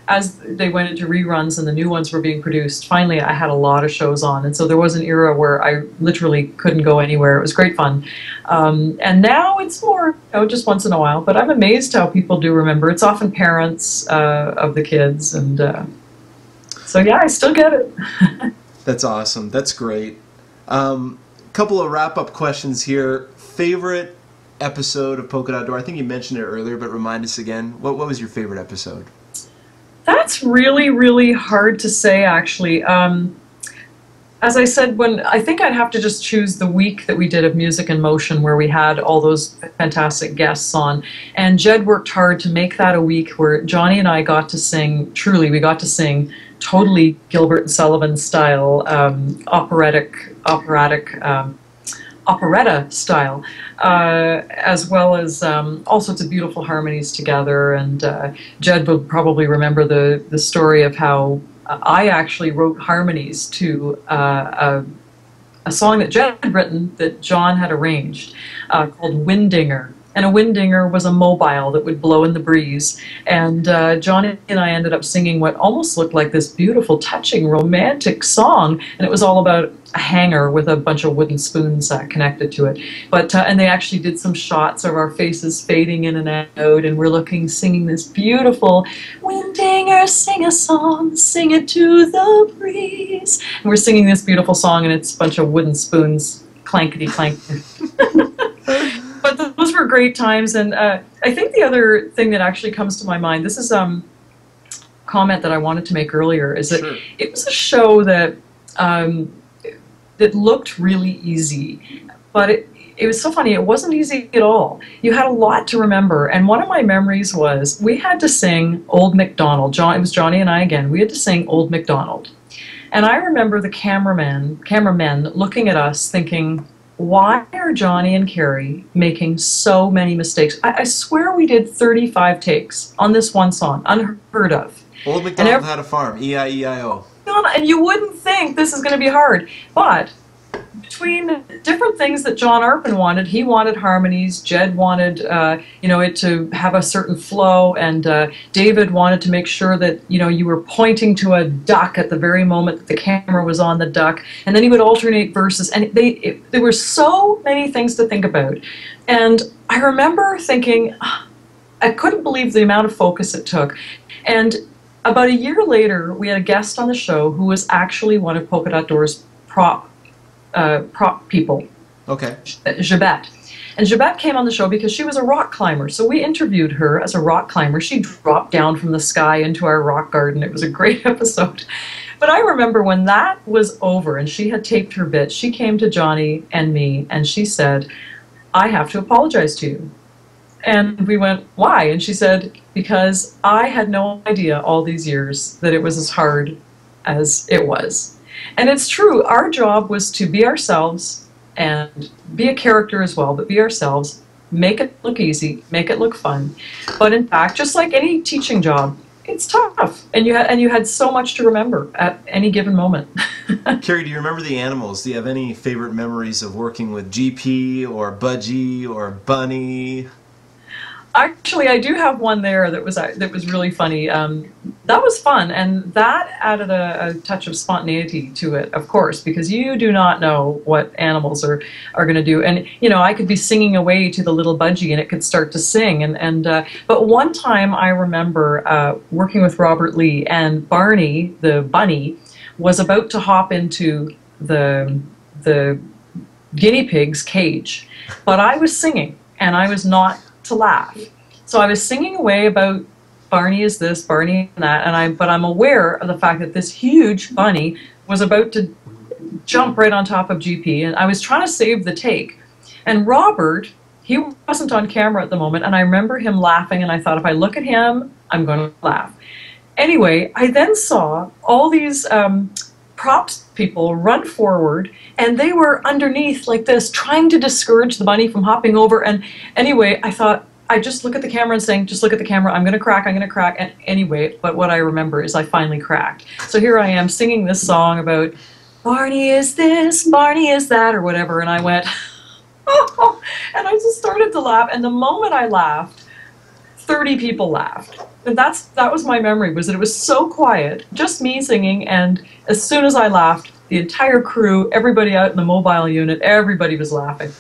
as they went into reruns and the new ones were being produced, finally I had a lot of shows on. And so there was an era where I literally couldn't go anywhere. It was great fun. And now it's more, you know, just once in a while. But I'm amazed how people do remember. It's often parents of the kids. And so, yeah, I still get it. That's awesome. That's great. Couple of wrap-up questions here. Favorite episode of Polka Dot Door? I think you mentioned it earlier, but remind us again. What was your favorite episode? That's really, really hard to say, actually. As I said, I think I'd have to just choose the week that we did of Music in Motion, where we had all those fantastic guests on. And Jed worked hard to make that a week where Johnny and I got to sing, truly, we got to sing totally Gilbert and Sullivan style, operetta style, as well as all sorts of beautiful harmonies together. And Jed will probably remember the story of how I actually wrote harmonies to a song that Jed had written that John had arranged called Windinger. And a windinger was a mobile that would blow in the breeze. And John and I ended up singing what almost looked like this beautiful, touching, romantic song. And it was all about a hanger with a bunch of wooden spoons connected to it. But and they actually did some shots of our faces fading in and out, and we're singing this beautiful windinger, sing a song, sing it to the breeze. And we're singing this beautiful song, and it's a bunch of wooden spoons, clankety clank. But those were great times, and I think the other thing that actually comes to my mind, this is a comment that I wanted to make earlier, is that it was a show that that looked really easy, but it was so funny, it wasn't easy at all. You had a lot to remember, and one of my memories was we had to sing Old MacDonald. It was Johnny and I again. We had to sing Old MacDonald, and I remember the cameramen looking at us thinking, why are Johnny and Carrie making so many mistakes? I swear we did 35 takes on this one song, unheard of. Old MacDonald had a farm, E-I-E-I-O. And you wouldn't think this is going to be hard, but between different things that John Arpin wanted, he wanted harmonies, Jed wanted you know, it to have a certain flow, and David wanted to make sure that, you know, you were pointing to a duck at the very moment that the camera was on the duck, and then he would alternate verses, and there were so many things to think about. And I remember thinking, I couldn't believe the amount of focus it took. And about a year later, we had a guest on the show who was actually one of Polka Dot Door's prop people. Okay. Jebet. And Jebet came on the show because she was a rock climber. So we interviewed her as a rock climber. She dropped down from the sky into our rock garden. It was a great episode. But I remember when that was over and she had taped her bit, she came to Johnny and me and she said, "I have to apologize to you." And we went, "Why?" And she said, "Because I had no idea all these years that it was as hard as it was." And it's true, our job was to be ourselves and be a character as well, but be ourselves, make it look easy, make it look fun. But in fact, just like any teaching job, it's tough, and you had so much to remember at any given moment. Carrie, do you remember the animals? Do you have any favorite memories of working with GP or Budgie or Bunny? Actually, I do have one there that was really funny. That was fun, and that added a touch of spontaneity to it, of course, because you do not know what animals are going to do. And, you know, I could be singing away to the little budgie, and it could start to sing. But one time I remember working with Robert Lee, and Barney, the bunny, was about to hop into the guinea pig's cage, but I was singing, and I was not to laugh. So I was singing away about Barney is this, Barney and that, but I'm aware of the fact that this huge bunny was about to jump right on top of GP, and I was trying to save the take. And Robert, he wasn't on camera at the moment, and I remember him laughing, and I thought, if I look at him, I'm going to laugh. Anyway, I then saw all these props people run forward, and they were underneath like this, trying to discourage the bunny from hopping over. And anyway, I thought, I just look at the camera and saying, just look at the camera, I'm gonna crack. And anyway, but what I remember is I finally cracked. So here I am singing this song about Barney is this, Barney is that, or whatever, and I went, oh, and I just started to laugh. And the moment I laughed, 30 people laughed. And that was my memory, was that it was so quiet, just me singing, and as soon as I laughed, the entire crew, everybody out in the mobile unit, everybody was laughing.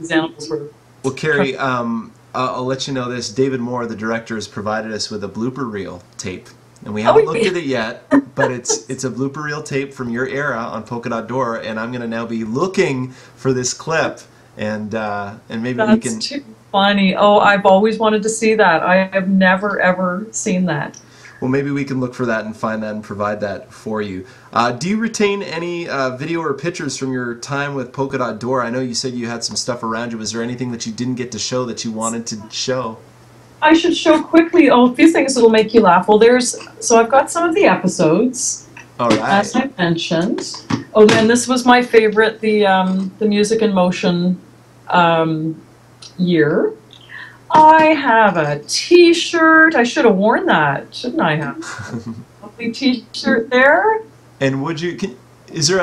These animals were... Well, Carrie, I'll let you know this. David Moore, the director, has provided us with a blooper reel tape. And we haven't looked at it yet, but it's a blooper reel tape from your era on Polka Dot Door, and I'm going to now be looking for this clip, and maybe we can... That's too funny. Oh, I've always wanted to see that. I have never, ever seen that. Well, maybe we can look for that and find that and provide that for you. Do you retain any video or pictures from your time with Polka Dot Door? I know you said you had some stuff around you. Was there anything that you didn't get to show that you wanted to show? I should show quickly a few things that will make you laugh. Well, so I've got some of the episodes, all right, as I mentioned. Oh, and this was my favorite, the Music in Motion year. I have a T-shirt. I should have worn that, shouldn't I have? Lovely T-shirt there. And would you? Is there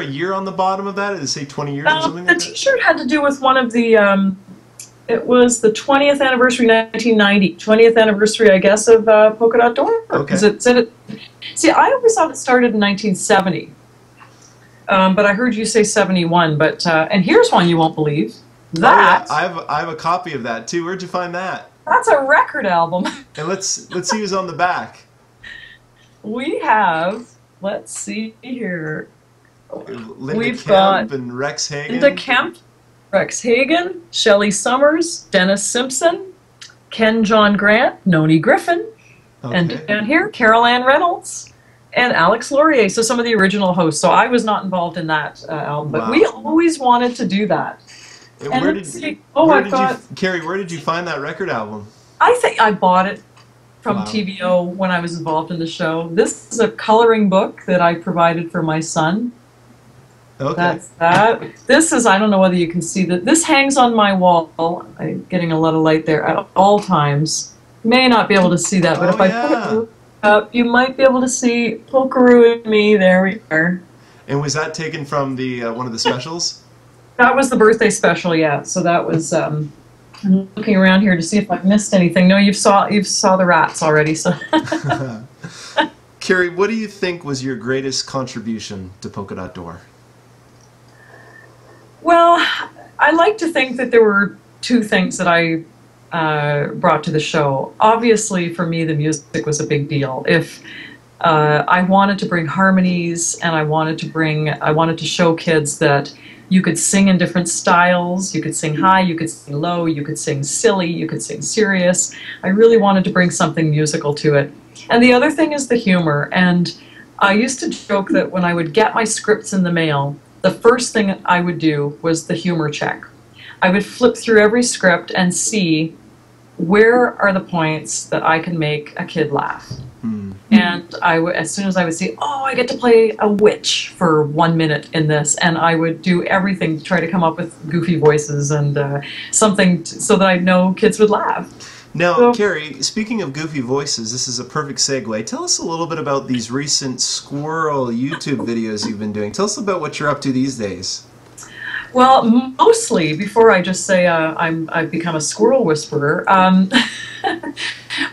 a year on the bottom of that? Does it say 20 years or something? The like T-shirt had to do with one of the. It was the 20th anniversary, 1990. 20th anniversary, I guess, of Polka Dot Door. Okay. See, I always thought it started in 1970, but I heard you say 71. But and here's one you won't believe. That oh, yeah. I have a copy of that too. Where'd you find that? That's a record album. And let's see who's on the back. We have. Let's see here. Linda We've Kemp got and Rex Hagen. Linda Kemp, Rex Hagen, Shelley Summers, Dennis Simpson, Ken John Grant, Noni Griffin, okay. And down here Carol Ann Reynolds and Alex Laurier. So some of the original hosts. So I was not involved in that album, but wow. We always wanted to do that. And where did Carrie, where did you find that record album? I think I bought it from wow. TVO when I was involved in the show. This is a coloring book that I provided for my son. Okay. That's that. This is, I don't know whether you can see that. This hangs on my wall. I'm getting a lot of light there at all times. You may not be able to see that, but oh, if yeah. I put it up, you might be able to see Polkaroo and me. There we are. And was that taken from the one of the specials? That was the birthday special, yeah. So that was. I'm looking around here to see if I've missed anything. No, you've saw the rats already. So, Carrie, what do you think was your greatest contribution to Polka Dot Door? Well, I like to think that there were two things that I brought to the show. Obviously, for me, the music was a big deal. If I wanted to bring harmonies, and I wanted to show kids that. You could sing in different styles. You could sing high, you could sing low, you could sing silly, you could sing serious. I really wanted to bring something musical to it. And the other thing is the humor. And I used to joke that when I would get my scripts in the mail, the first thing I would do was the humor check. I would flip through every script and see where are the points that I can make a kid laugh. Mm. And as soon as I would see, oh, I get to play a witch for 1 minute in this, and I would do everything to try to come up with goofy voices and something so that I know kids would laugh. Now, so, Carrie, speaking of goofy voices, this is a perfect segue. Tell us a little bit about these recent squirrel YouTube videos you've been doing. Tell us about what you're up to these days. Well, mostly, before I just say I've become a squirrel whisperer,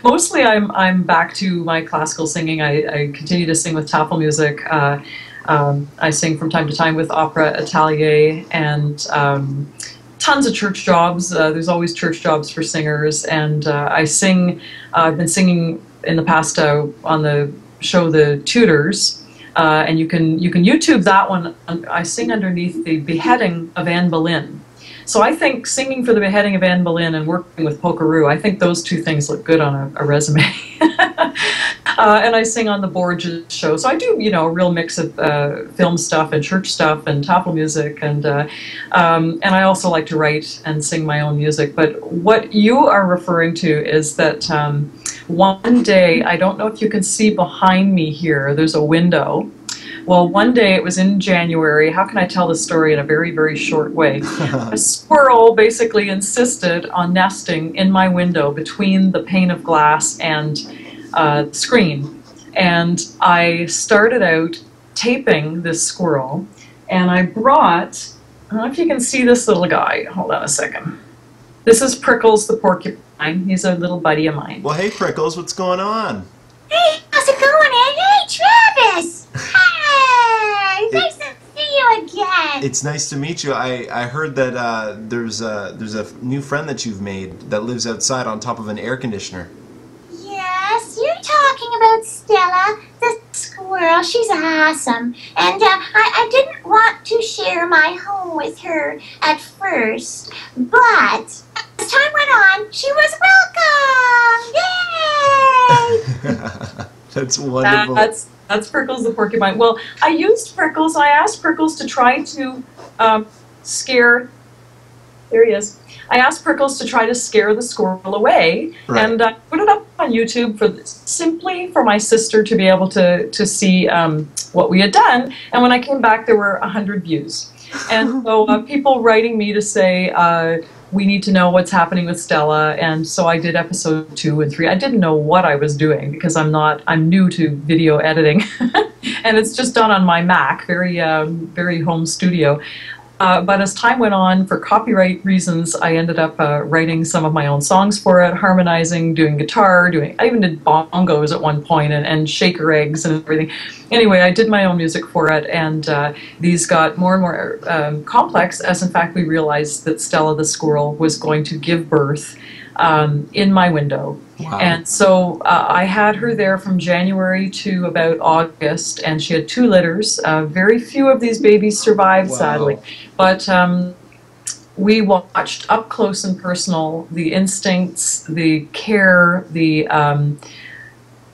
mostly I'm back to my classical singing. I continue to sing with Tafel Music. I sing from time to time with Opera Italiae and tons of church jobs. There's always church jobs for singers. And I sing, I've been singing in the past on the show The Tudors. And you can YouTube that one. I sing underneath the beheading of Anne Boleyn. So I think singing for the beheading of Anne Boleyn and working with Polkaroo, I think those two things look good on a resume. And I sing on the Borges show. So I do, you know, a real mix of film stuff and church stuff and Tafel music. And I also like to write and sing my own music. But what you are referring to is that one day, I don't know if you can see behind me here, there's a window. Well, one day, it was in January. How can I tell the story in a very, very short way? A squirrel basically insisted on nesting in my window between the pane of glass and... screen, and I started out taping this squirrel, and I brought, I don't know if you can see this little guy, hold on a second, This is Prickles the Porcupine. He's a little buddy of mine. Well, hey, Prickles, what's going on? Hey, how's it going, Andy? Hey, Travis! Hi! Nice to see you again. It's nice to meet you. I heard that there's a new friend that you've made that lives outside on top of an air conditioner. Yes, you're talking about Stella, the squirrel. She's awesome. And I didn't want to share my home with her at first, but as time went on, she was welcome! Yay! That's wonderful. That's Prickles the Porcupine. Well, I used Prickles. I asked Prickles to try to scare... There he is. I asked Prickles to try to scare the squirrel away, right. And put it up on YouTube for simply for my sister to be able to see what we had done. And when I came back, there were 100 views. And so people writing me to say, we need to know what's happening with Stella. And so I did episode 2 and 3. I didn't know what I was doing because I'm new to video editing. And it's just done on my Mac, very, very home studio. But as time went on, for copyright reasons, I ended up writing some of my own songs for it, harmonizing, doing guitar, I even did bongos at one point and shaker eggs and everything. Anyway, I did my own music for it, and these got more and more complex as, in fact, we realized that Stella the squirrel was going to give birth in my window. Wow. And so I had her there from January to about August, and she had 2 litters. Very few of these babies survived, wow, sadly. But we watched up close and personal the instincts, the care, the...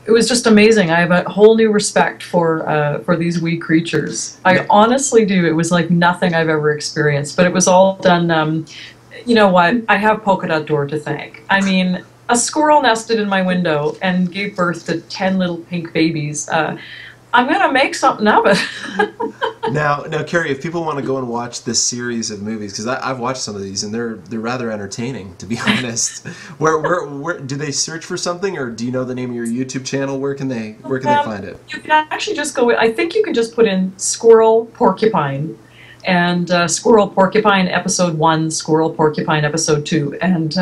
it was just amazing. I have a whole new respect for these wee creatures. I honestly do. It was like nothing I've ever experienced, but it was all done... you know what? I have Polka Dot Door to thank. I mean... A squirrel nested in my window and gave birth to 10 little pink babies. I'm going to make something of it. Now, Carrie, if people want to go and watch this series of movies, because I've watched some of these, and they're rather entertaining, to be honest. Where do they search for something, or do you know the name of your YouTube channel? Where can they find it? You can actually just go. I think you can just put in Squirrel Porcupine. And Squirrel Porcupine Episode 1, Squirrel Porcupine Episode 2. And,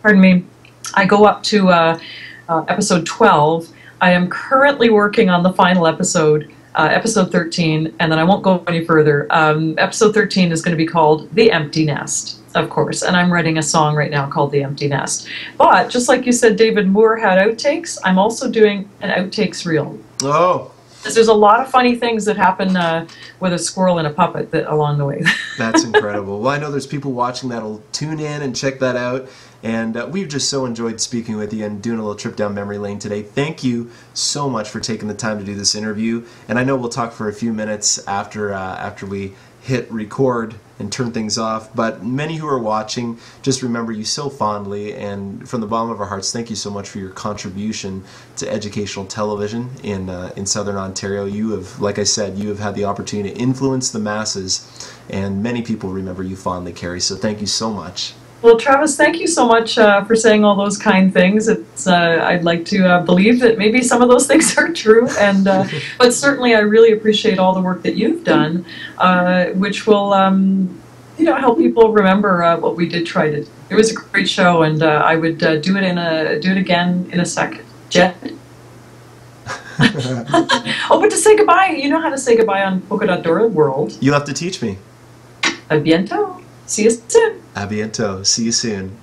pardon me, I go up to Episode 12. I am currently working on the final episode, Episode 13, and then I won't go any further. Episode 13 is going to be called The Empty Nest, of course, and I'm writing a song right now called The Empty Nest. But, just like you said, David Moore had outtakes. I'm also doing an outtakes reel. Oh, there's a lot of funny things that happen with a squirrel and a puppet along the way. That's incredible. Well, I know there's people watching that'll tune in and check that out. And we've just so enjoyed speaking with you and doing a little trip down memory lane today. Thank you so much for taking the time to do this interview. And I know we'll talk for a few minutes after we hit record and turn things off. But many who are watching just remember you so fondly, and from the bottom of our hearts, thank you so much for your contribution to educational television in Southern Ontario. You have, like I said, you have had the opportunity to influence the masses, and many people remember you fondly, Carrie, so thank you so much. Well, Travis, thank you so much for saying all those kind things. It's, I'd like to believe that maybe some of those things are true, and but certainly I really appreciate all the work that you've done, which will you know, help people remember what we did try to do. It was a great show, and I would do it again in a second. Jed. Oh, but to say goodbye, you know how to say goodbye on Polka Dot Door World. You'll have to teach me. A bientôt. See you soon. A bientôt. See you soon.